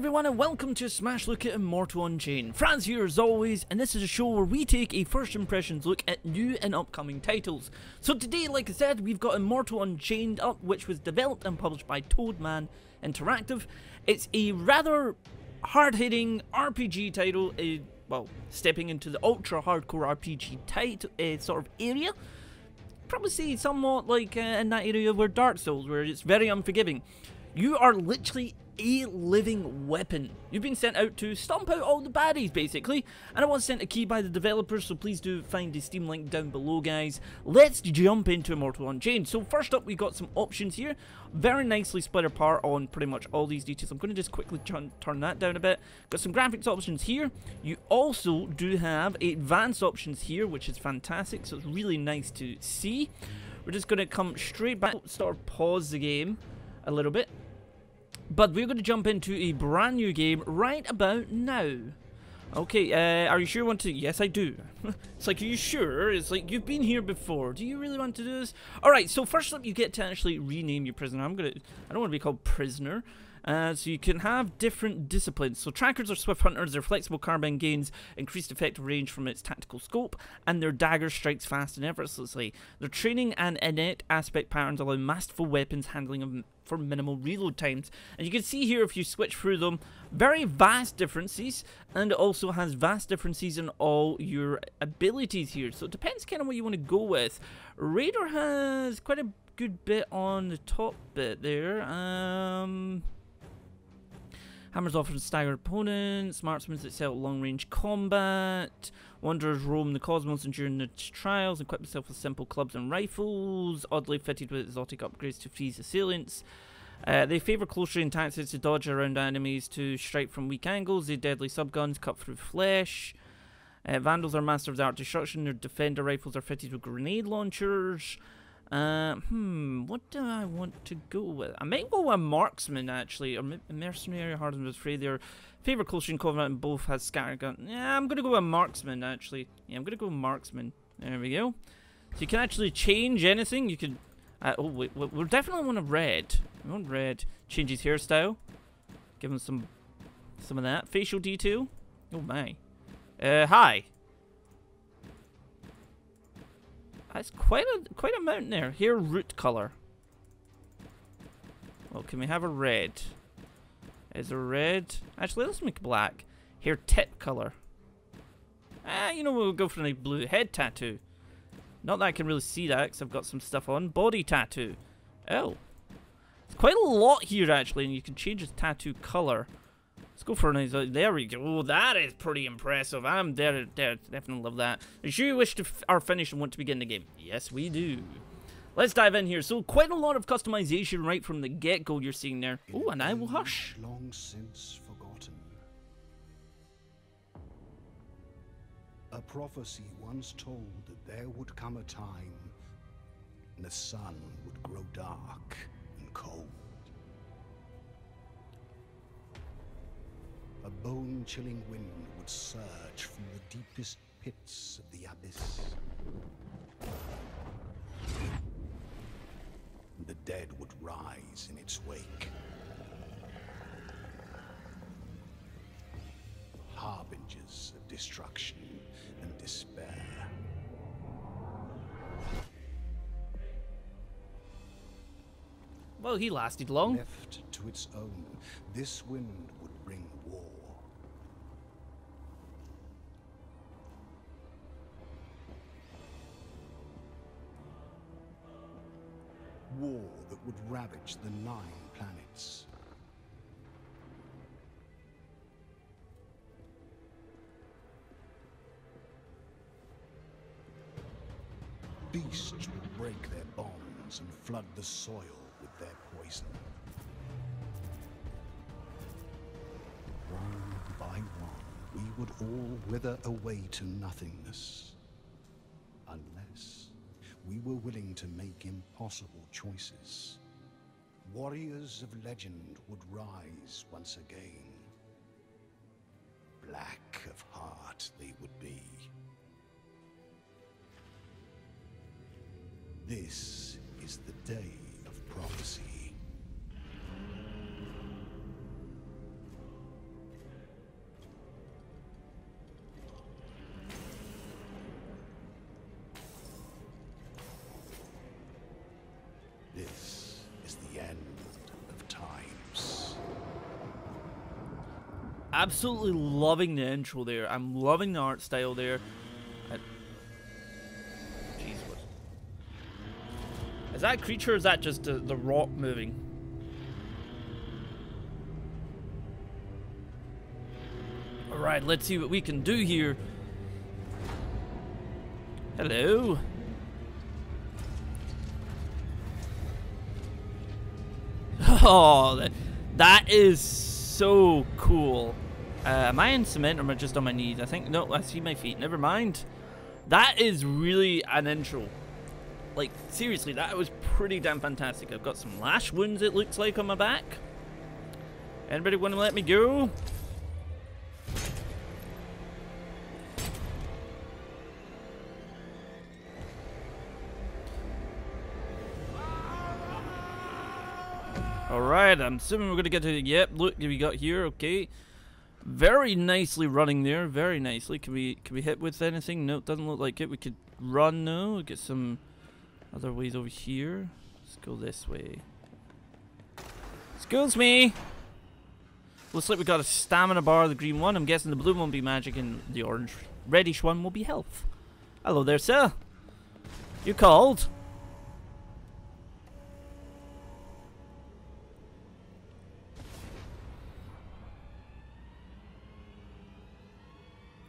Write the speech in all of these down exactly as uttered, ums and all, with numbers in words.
everyone, and welcome to Smash Look at Immortal: Unchained. Franz here as always, and this is a show where we take a first impressions look at new and upcoming titles. So today, like I said, we've got Immortal: Unchained up, which was developed and published by Toadman Interactive. It's a rather hard-hitting R P G title, uh, well, stepping into the ultra-hardcore R P G title uh, sort of area. Probably say somewhat like uh, in that area where Dark Souls, where it's very unforgiving. You are literally a living weapon. You've been sent out to stomp out all the baddies, basically. And I was sent a key by the developers, so please do find the Steam link down below, guys. Let's jump into Immortal: Unchained. So first up, we got some options here. Very nicely split apart on pretty much all these details. I'm going to just quickly turn that down a bit. Got some graphics options here. You also do have advanced options here, which is fantastic. So it's really nice to see. We're just going to come straight back. Start pause the game a little bit. But we're going to jump into a brand new game right about now. Okay, uh, are you sure you want to? Yes, I do. It's like, are you sure? It's like, you've been here before. Do you really want to do this? Alright, so first up, you get to actually rename your prisoner. I'm going to, I don't want to be called prisoner. Uh, so you can have different disciplines. So trackers are swift hunters, their flexible carbine gains increased effective range from its tactical scope, and their dagger strikes fast and effortlessly. Their training and innate aspect patterns allow masterful weapons handling of, for minimal reload times. And you can see here, if you switch through them, very vast differences, and it also has vast differences in all your abilities here. So it depends kind of what you want to go with. Raider has quite a good bit on the top bit there. Um... Hammers offer staggered opponents, smartsmen that excel at long-range combat, wanderers roam the cosmos and during the trials, equip themselves with simple clubs and rifles, oddly fitted with exotic upgrades to freeze assailants. Uh, they favour close-range tactics to dodge around enemies, to strike from weak angles, they deadly subguns, cut through flesh. Uh, vandals are masters of the art of destruction, their defender rifles are fitted with grenade launchers. Uh, hmm, what do I want to go with? I might go with a marksman, actually, or a mercenary, hardened with fray. Their favourite close-range combat and both has scattergun. Yeah, I'm going to go with a marksman, actually. Yeah, I'm going to go with marksman. There we go. So you can actually change anything. You can... Uh, oh, wait, we will definitely want a red. We want red. Change his hairstyle. Give him some some of that. Facial detail. Oh, my. Uh, hi. That's quite a quite a mountain there. Here, root color. Well, can we have a red? Is there red? Actually, let's make black. Here, tip color. Ah, you know we'll go for a blue head tattoo. Not that I can really see that, because I've got some stuff on. Body tattoo. Oh, it's quite a lot here actually, and you can change the tattoo color. Let's go for a nice, there we go, that is pretty impressive. I'm there, there, definitely love that. If you wish to f are finished and want to begin the game, yes we do. Let's dive in here, so quite a lot of customization right from the get-go you're seeing there. Oh, and I will hush. Long since forgotten. A prophecy once told that there would come a time when the sun would grow dark and cold. A bone-chilling wind would surge from the deepest pits of the abyss. The dead would rise in its wake. Harbingers of destruction and despair. Well, he lasted long. Left to its own, this wind would bring war. War that would ravage the nine planets. Beasts would break their bonds and flood the soil with their poison. One by one, we would all wither away to nothingness, unless we were willing to make impossible choices. Warriors of legend would rise once again. Black of heart they would be. This is the day of prophecy. end of times. Absolutely loving the intro there. I'm loving the art style there. I... Jeez, what... Is that creature or is that just the, the rock moving? Alright, let's see what we can do here. Hello. Oh, that, that is so cool. Uh, am I in cement or am I just on my knees? I think, no, I see my feet. Never mind. That is really an intro. Like, seriously, that was pretty damn fantastic. I've got some lash wounds, it looks like, on my back. Anybody want to let me go? Alright, I'm assuming we're going to get to... Yep, look, we got here, okay. Very nicely running there, very nicely. Can we can we hit with anything? No, it doesn't look like it. We could run now, get some other ways over here. Let's go this way. Excuse me! Looks like we got a stamina bar, the green one. I'm guessing the blue one will be magic and the orange reddish one will be health. Hello there, sir. You called?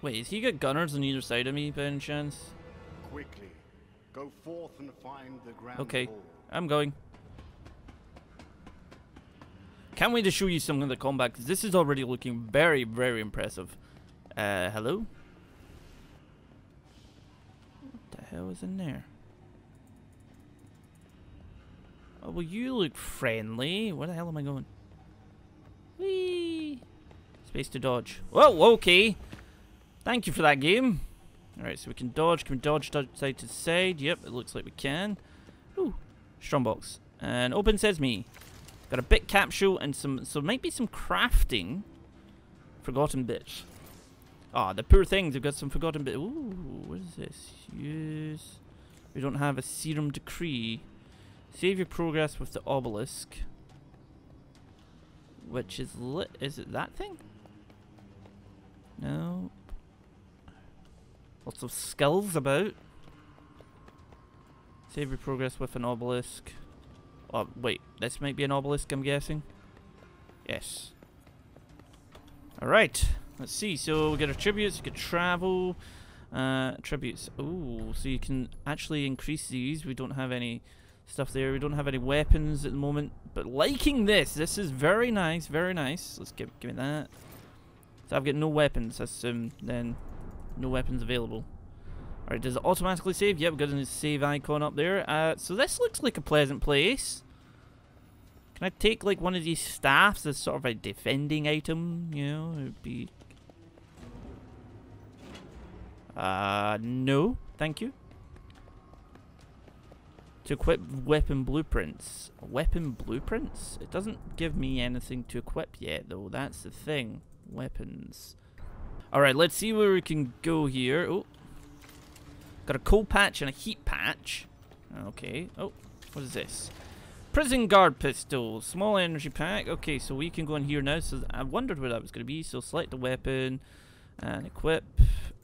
Wait, has he got gunners on either side of me, by any chance? Quickly, go forth and find the grand okay, hall. I'm going. Can't wait to show you some of the combat, because this is already looking very, very impressive. Uh, hello? What the hell is in there? Oh, well, you look friendly. Where the hell am I going? Whee! Space to dodge. Whoa, okay. Thank you for that game. Alright, so we can dodge. Can we dodge, dodge side to side? Yep, it looks like we can. Ooh, strong box. And open sesame. Got a bit capsule and some, so might be some crafting. Forgotten bits. Ah, the poor things, they've got some forgotten bits. Ooh, what is this? Use. We don't have a serum decree. Save your progress with the obelisk. Which is lit. Is it that thing? No. Lots of skulls about. Save your progress with an obelisk. Oh, wait. This might be an obelisk, I'm guessing. Yes. Alright. Let's see. So, we get attributes. You can travel. Uh, attributes. Ooh. So, you can actually increase these. We don't have any stuff there. We don't have any weapons at the moment. But liking this. This is very nice. Very nice. Let's give, give me that. So, I've got no weapons, I assume, then. No weapons available. Alright, does it automatically save? Yep, we've got a save icon up there. Uh, so this looks like a pleasant place. Can I take like one of these staffs as sort of a defending item? You know, it would be... Uh, no. Thank you. To equip weapon blueprints. Weapon blueprints? It doesn't give me anything to equip yet though. That's the thing. Weapons. Alright, let's see where we can go here. Oh. Got a cold patch and a heat patch. Okay. Oh, what is this? Prison guard pistol. Small energy pack. Okay, so we can go in here now. So I wondered where that was going to be. So select the weapon and equip.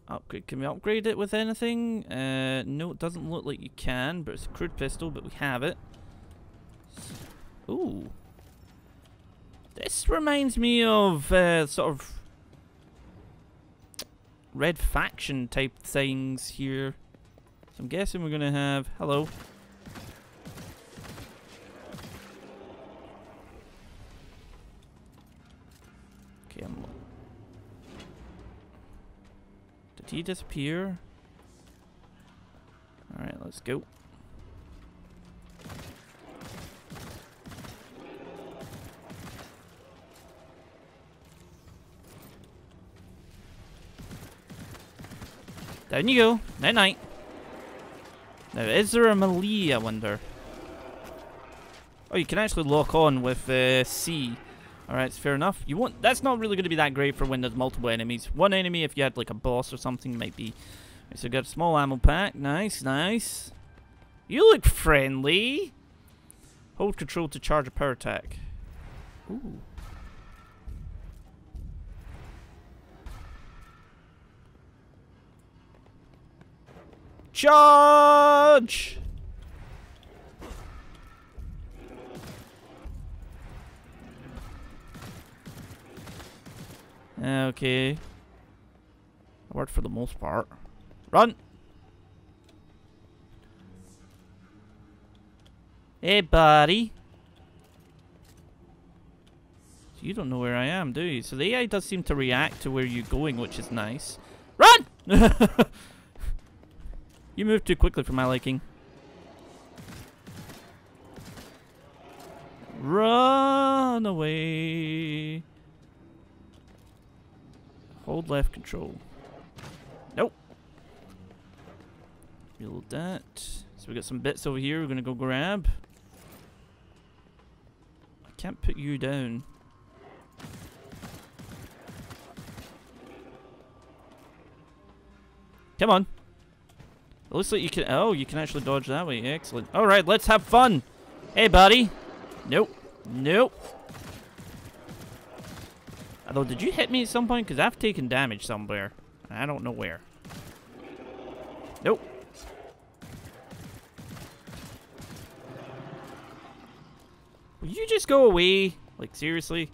Upgrade. Can we upgrade it with anything? Uh, no, it doesn't look like you can, but it's a crude pistol, but we have it. Ooh. This reminds me of uh, sort of Red faction type things here. So I'm guessing we're gonna have... Hello. Okay, I'm... Did he disappear? Alright, let's go. Down you go. Night night. Now, is there a melee, I wonder? Oh, you can actually lock on with uh, C. Alright, it's fair enough. You won't, that's not really going to be that great for when there's multiple enemies. One enemy, if you had like a boss or something, might be... Right, so we've got a small ammo pack. Nice, nice. You look friendly. Hold control to charge a power attack. Ooh. Charge! Okay. It worked for the most part. Run! Hey, buddy. So you don't know where I am, do you? So the A I does seem to react to where you're going, which is nice. Run! You moved too quickly for my liking. Run away. Hold left control. Nope. Reload that. So we got some bits over here we're gonna go grab. I can't put you down. Come on. It looks like you can... Oh, you can actually dodge that way. Excellent. Alright, let's have fun. Hey, buddy. Nope. Nope. Although, did you hit me at some point? Because I've taken damage somewhere. I don't know where. Nope. Will you just go away? Like, seriously?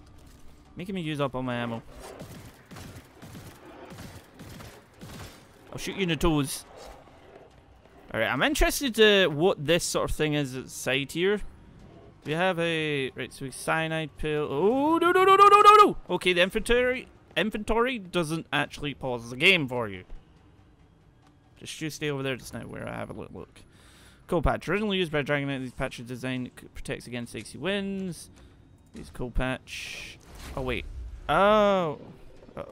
Making me use up all my ammo. I'll shoot you in the toes. Alright, I'm interested to uh, what this sort of thing is inside here. We have a... Right, so we cyanide pill... Oh, no, no, no, no, no, no, no! Okay, the inventory, inventory doesn't actually pause the game for you. Just you stay over there just now where I have a little look. Cold patch. Originally used by Dragonite, these patches design protects against icy winds. These cold patch... Oh, wait. Oh.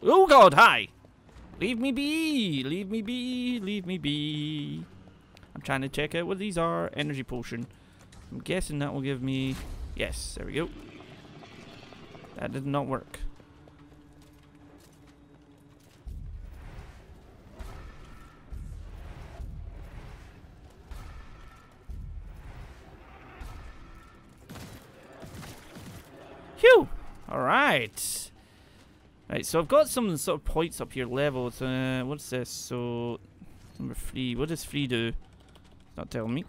Oh, God, hi! Leave me be! Leave me be! Leave me be! I'm trying to check out what these are. Energy potion. I'm guessing that will give me... Yes, there we go. That did not work. Phew! Alright. Right, so I've got some sort of points up here leveled. Uh, what's this? So, number three. What does three do? Not telling me.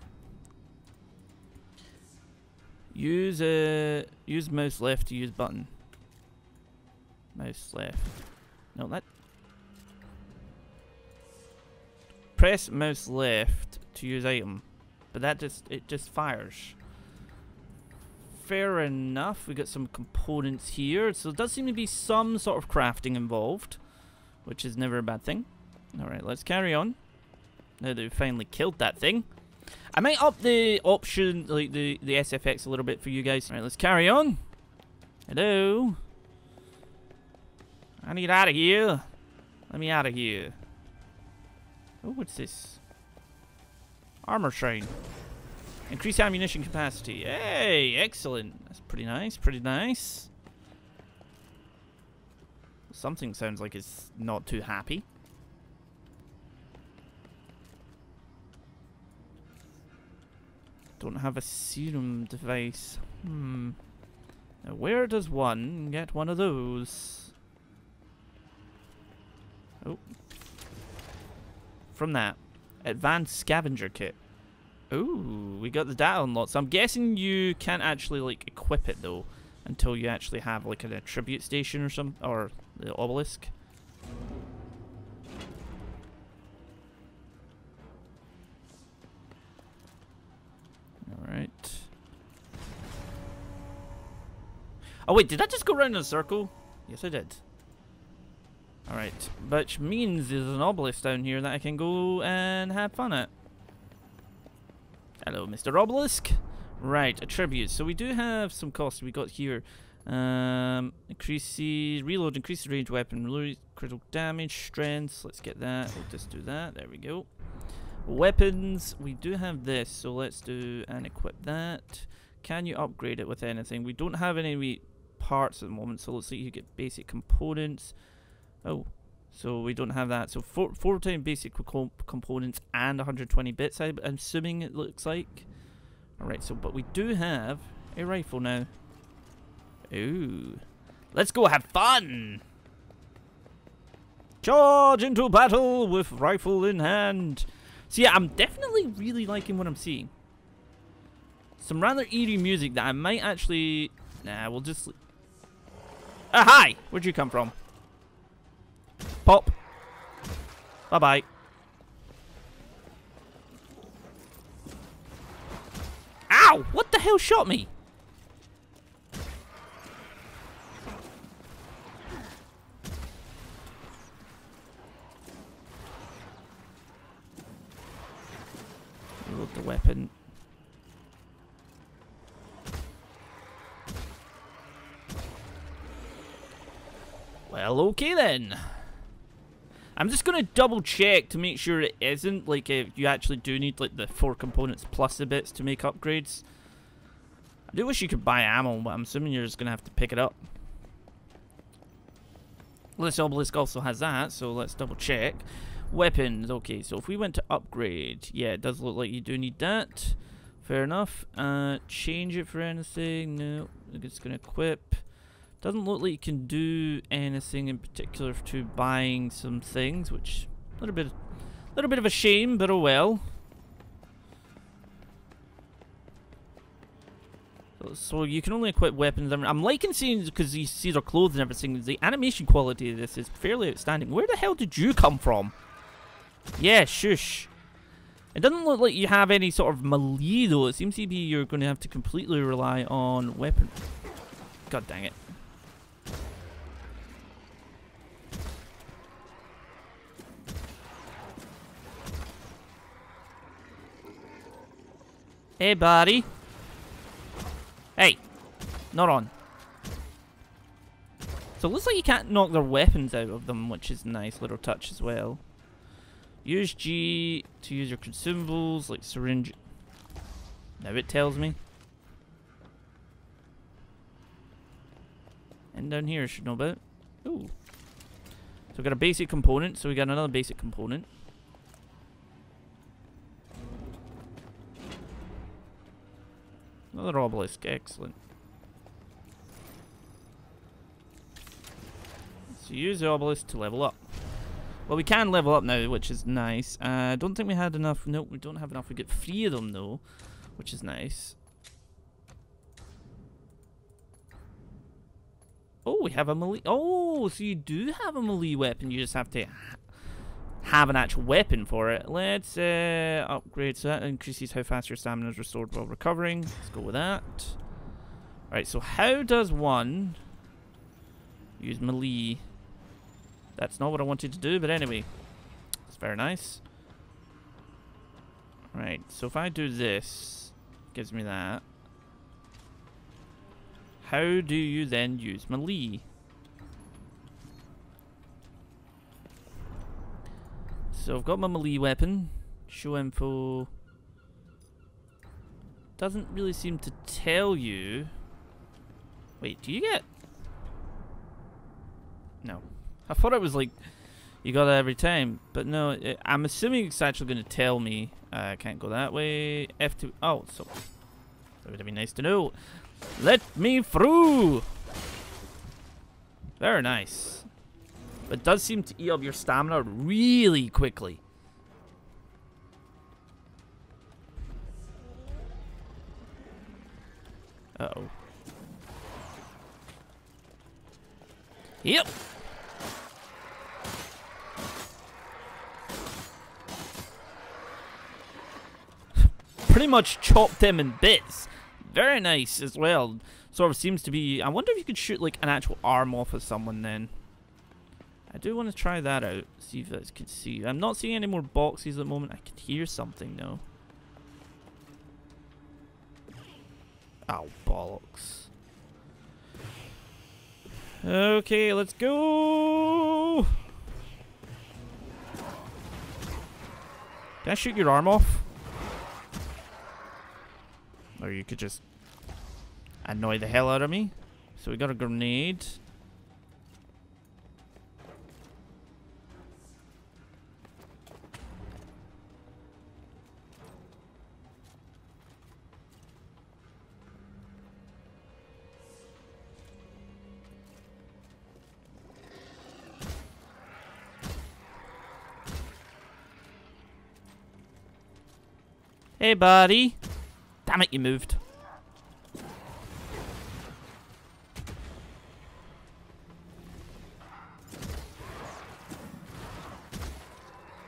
Use uh, use mouse left to use button. Mouse left. No, that. Press mouse left to use item, but that just it just fires. Fair enough. We got some components here, so there does seem to be some sort of crafting involved, which is never a bad thing. All right, let's carry on. Now that we've finally killed that thing. I might up the option, like the, the S F X a little bit for you guys. Alright, let's carry on. Hello. I need out of here. Let me out of here. Oh, what's this? Armor shrine. Increase ammunition capacity. Hey, excellent. That's pretty nice, pretty nice. Something sounds like it's not too happy. Don't have a serum device. Hmm. Now where does one get one of those? Oh. From that. Advanced scavenger kit. Ooh, we got the data unlocked. So I'm guessing you can't actually like equip it though until you actually have like an attribute station or some or the obelisk. Alright. Oh wait, did I just go round in a circle? Yes I did. Alright, which means there's an obelisk down here that I can go and have fun at. Hello, Mister Obelisk. Right, attributes. So we do have some costs we got here. Um, increase reload, increase the range weapon, reload, critical damage, strength. Let's get that. We'll just do that. There we go. Weapons, we do have this, so let's do and equip that. Can you upgrade it with anything? We don't have any parts at the moment, so let's see, you get basic components. Oh, so we don't have that. So four, four times basic components and one hundred twenty bits, I'm assuming it looks like. Alright, so, but we do have a rifle now. Ooh. Let's go have fun! Charge into battle with rifle in hand. So yeah, I'm definitely really liking what I'm seeing. Some rather eerie music that I might actually... Nah, we'll just... Ah, hi! Where'd you come from? Pop. Bye-bye. Ow! What the hell shot me? Reload the weapon. Well, okay then. I'm just going to double check to make sure it isn't, like, if you actually do need, like, the four components plus the bits to make upgrades. I do wish you could buy ammo, but I'm assuming you're just going to have to pick it up. Well, this obelisk also has that, so let's double check. Weapons, okay, so if we went to upgrade, yeah, it does look like you do need that. Fair enough. Uh, change it for anything, no, it's going to equip. Doesn't look like you can do anything in particular to buying some things, which a little bit, little bit of a shame, but oh well. So, so you can only equip weapons. I'm liking seeing, because you see their clothes and everything, the animation quality of this is fairly outstanding. Where the hell did you come from? Yeah, shush. It doesn't look like you have any sort of melee though. It seems to be you're going to have to completely rely on weapons. God dang it. Hey, buddy. Hey. Not on. So it looks like you can't knock their weapons out of them, which is a nice little touch as well. Use G to use your consumables, like syringe. Now it tells me. And down here I should know about. Ooh. So we got a basic component, so we got another basic component. Another obelisk, excellent. So use the obelisk to level up. Well, we can level up now, which is nice. I uh, don't think we had enough. Nope, we don't have enough. We get three of them though, which is nice. Oh, we have a melee. Oh, so you do have a melee weapon. You just have to ha have an actual weapon for it. Let's uh, upgrade. So that increases how fast your stamina is restored while recovering. Let's go with that. Alright, so how does one use melee? That's not what I wanted to do, but anyway. That's very nice. Alright, so if I do this, it gives me that. How do you then use melee? So I've got my melee weapon. Show info. Doesn't really seem to tell you. Wait, do you get? No. I thought it was like you got it every time. But no, it, I'm assuming it's actually going to tell me. I uh, can't go that way. F two. Oh, so that would have been nice to know. Let me through! Very nice. But it does seem to eat up your stamina really quickly. Uh-oh. Yep! Pretty much chopped him in bits. Very nice as well. Sort of seems to be... I wonder if you could shoot like an actual arm off of someone then. I do want to try that out. See if that can see. I'm not seeing any more boxes at the moment. I can hear something though. Ow, bollocks. Okay, let's go. Did I shoot your arm off? Or you could just annoy the hell out of me. So we got a grenade. Hey, buddy. Damn it, you moved.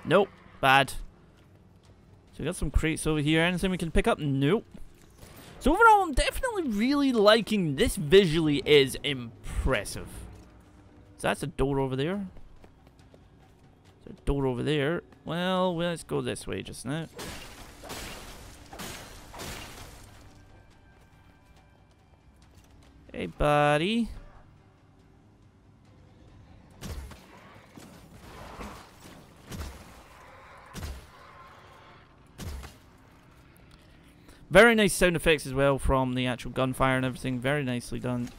Nope. Bad. So we got some crates over here. Anything we can pick up? Nope. So overall, I'm definitely really liking this. Visually is impressive. So that's a door over there. There's a door over there. Well, let's go this way just now. Hey, buddy. Very nice sound effects as well from the actual gunfire and everything. Very nicely done.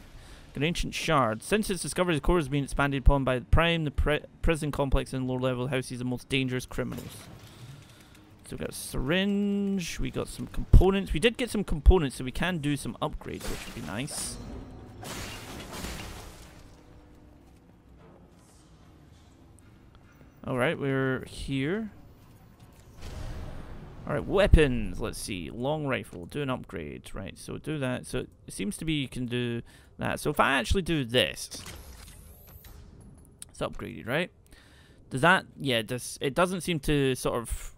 An ancient shard. Since its discovery, the core has been expanded upon by the Prime. The pri prison complex in lower level houses the most dangerous criminals. So we got a syringe. We got some components. We did get some components, so we can do some upgrades, which would be nice. Alright, we're here. Alright, weapons, let's see. Long rifle, do an upgrade. Right, so do that. So it seems to be you can do that. So if I actually do this, it's upgraded, right? Does that, yeah, does, it doesn't seem to sort of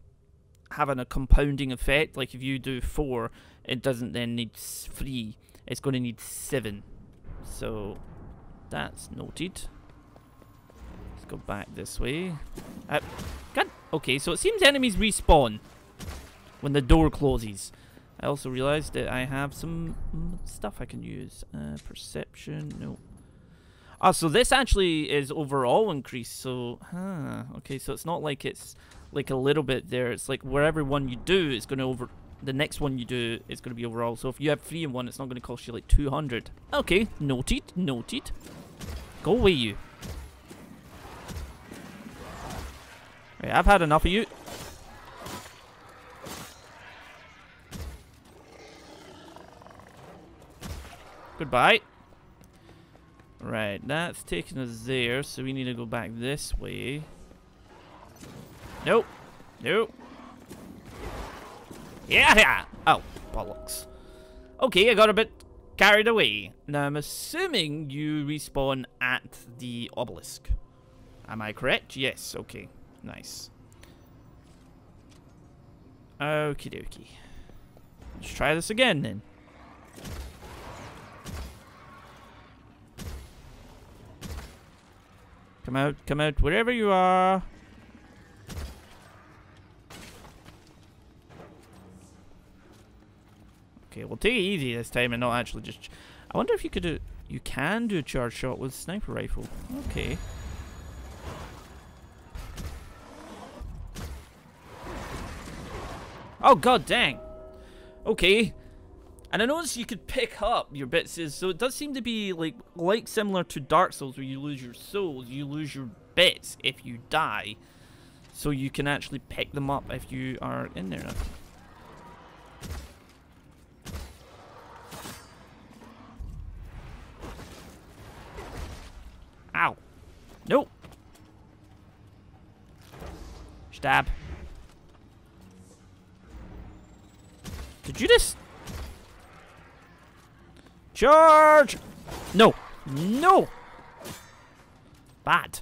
have an, a compounding effect. Like if you do four, it doesn't then need three. It's going to need seven. So that's noted. Let's go back this way. Uh, God, okay, so it seems enemies respawn when the door closes. I also realized that I have some stuff I can use. Uh, perception, no. Ah, so this actually is overall increased, so, huh. Okay, so it's not like it's like a little bit there. It's like wherever one you do, it's going to over, the next one you do is going to be overall. So if you have three in one, it's not going to cost you like two hundred. Okay, noted, noted. Go away, you. Right, I've had enough of you. Goodbye. Right, that's taking us there, so we need to go back this way. Nope. Nope. Yeah, yeah. Oh, bollocks. Okay, I got a bit carried away. Now, I'm assuming you respawn at the obelisk. Am I correct? Yes, okay. Nice. Okie dokie. Let's try this again, then. Come out, come out, wherever you are. Okay, we'll take it easy this time and not actually just... I wonder if you could do... You can do a charge shot with a sniper rifle. Okay. Oh, god dang. Okay. And I noticed you could pick up your bits, so it does seem to be like like similar to Dark Souls, where you lose your souls, you lose your bits if you die. So you can actually pick them up if you are in there. Ow. Nope. Stab. Did you just... Charge! No. No! Bad.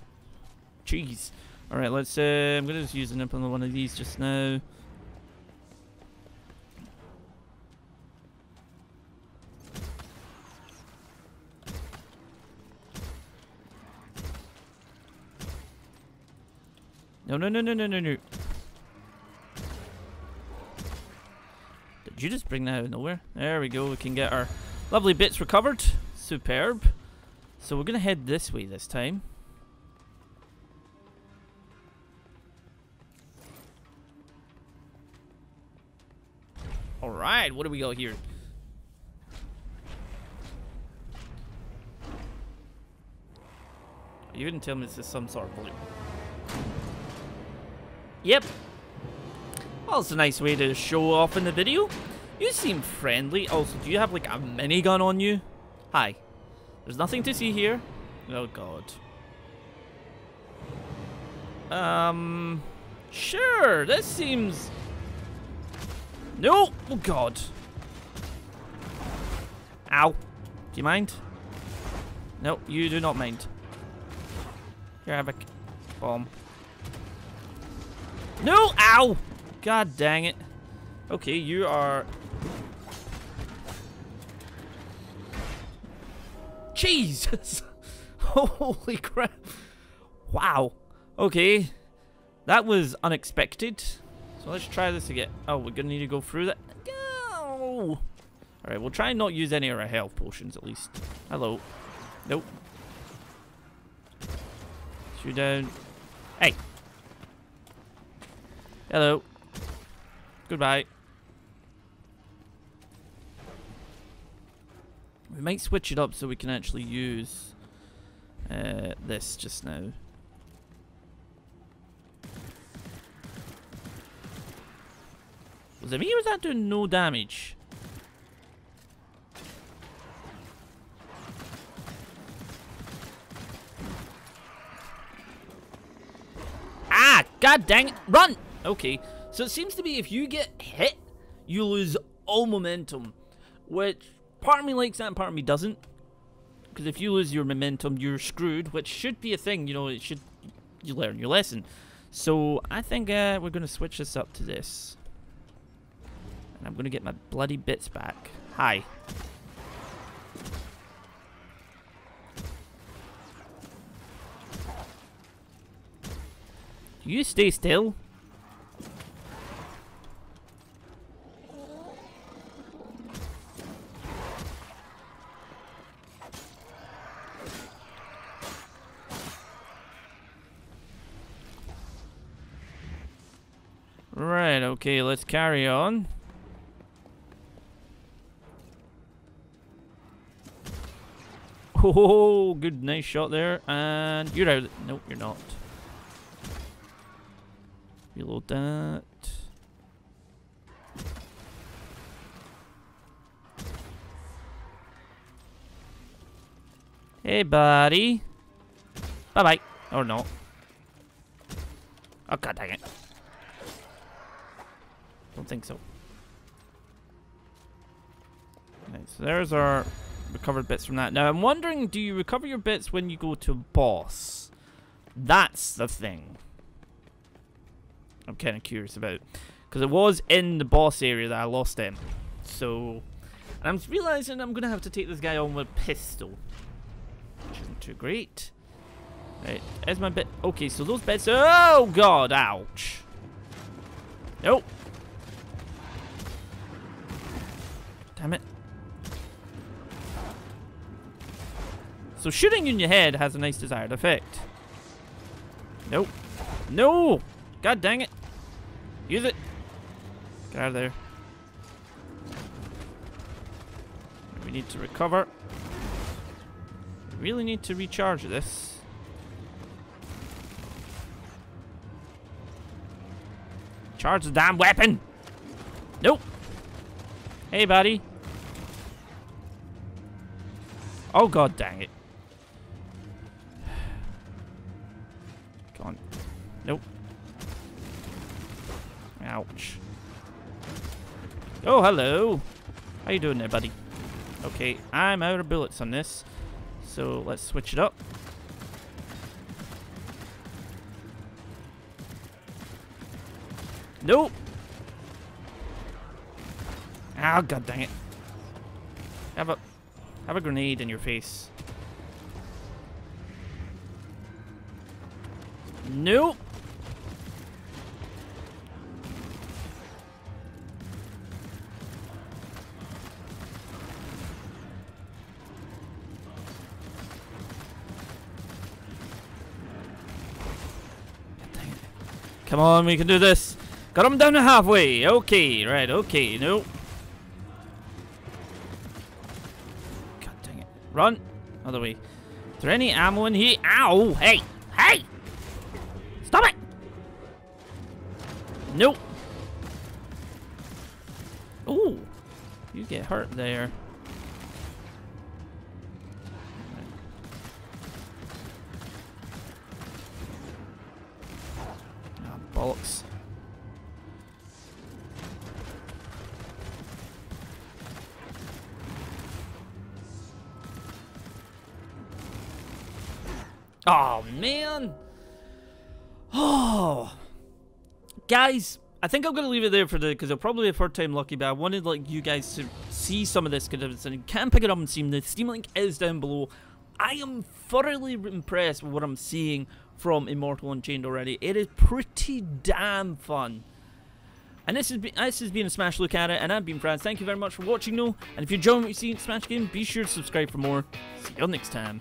Jeez. Alright, let's... Uh, I'm going to just use an imp on one of these just now. No, no, no, no, no, no, no. Did you just bring that out of nowhere? There we go. We can get our... lovely bits recovered. Superb. So we're going to head this way this time. Alright, what do we got here? You didn't tell me this is some sort of blue. Yep. Well, it's a nice way to show off in the video. You seem friendly. Also, do you have, like, a minigun on you? Hi. There's nothing to see here. Oh, God. Um... Sure, this seems... No! Oh, God. Ow. Do you mind? No, you do not mind. Here, have a bomb. No! Ow! God dang it. Okay, you are... Jesus! Holy crap. Wow. Okay. That was unexpected. So let's try this again. Oh, we're gonna need to go through that. Go! Alright, we'll try and not use any of our health potions at least. Hello. Nope. Shoot down. Hey! Hello. Goodbye. We might switch it up so we can actually use uh, this just now. Was it me or was that doing no damage? Ah! God dang it! Run! Okay, so it seems to be if you get hit, you lose all momentum. Which, part of me likes that and part of me doesn't. Because if you lose your momentum, you're screwed. Which should be a thing, you know, it should... You learn your lesson. So, I think uh, we're going to switch this up to this. I'm gonna get my bloody bits back. Hi. You stay still. Right, okay, let's carry on. Oh, good, nice shot there, and you're out. Nope, you're not. Reload that. Hey, buddy. Bye-bye. Or not. Oh, God dang it. Don't think so. Right, so there's our... recovered bits from that. Now I'm wondering, do you recover your bits when you go to a boss? That's the thing I'm kind of curious about, because it was in the boss area that I lost them. So I'm realizing I'm gonna have to take this guy on with a pistol, which isn't too great. Right, there's my bit. Okay, so those bits. Oh God, ouch. Nope. Damn it. So shooting you in your head has a nice desired effect. Nope. No! God dang it. Use it. Get out of there. We need to recover. We really need to recharge this. Charge the damn weapon! Nope. Hey, buddy. Oh, God dang it. Nope. Ouch. Oh, hello. How you doing there, buddy? Okay, I'm out of bullets on this. So, let's switch it up. Nope. Oh, God dang it. Have a, have a grenade in your face. Nope. Come on, we can do this. Got him down to halfway. Okay, right, okay, no. God dang it. Run. Other way. Is there any ammo in here? Ow! Hey! Hey! Stop it! Nope. Ooh. You get hurt there. Oh, man. Oh. Guys, I think I'm going to leave it there for today because it'll probably be a third time lucky, but I wanted like you guys to see some of this because you can pick it up on Steam. The Steam link is down below. I am thoroughly impressed with what I'm seeing from Immortal Unchained already. It is pretty damn fun. And this has been, this has been a Smash Look at it, and I've been Franz. Thank you very much for watching, though. And if you're enjoying what you see in Smash Game, be sure to subscribe for more. See you next time.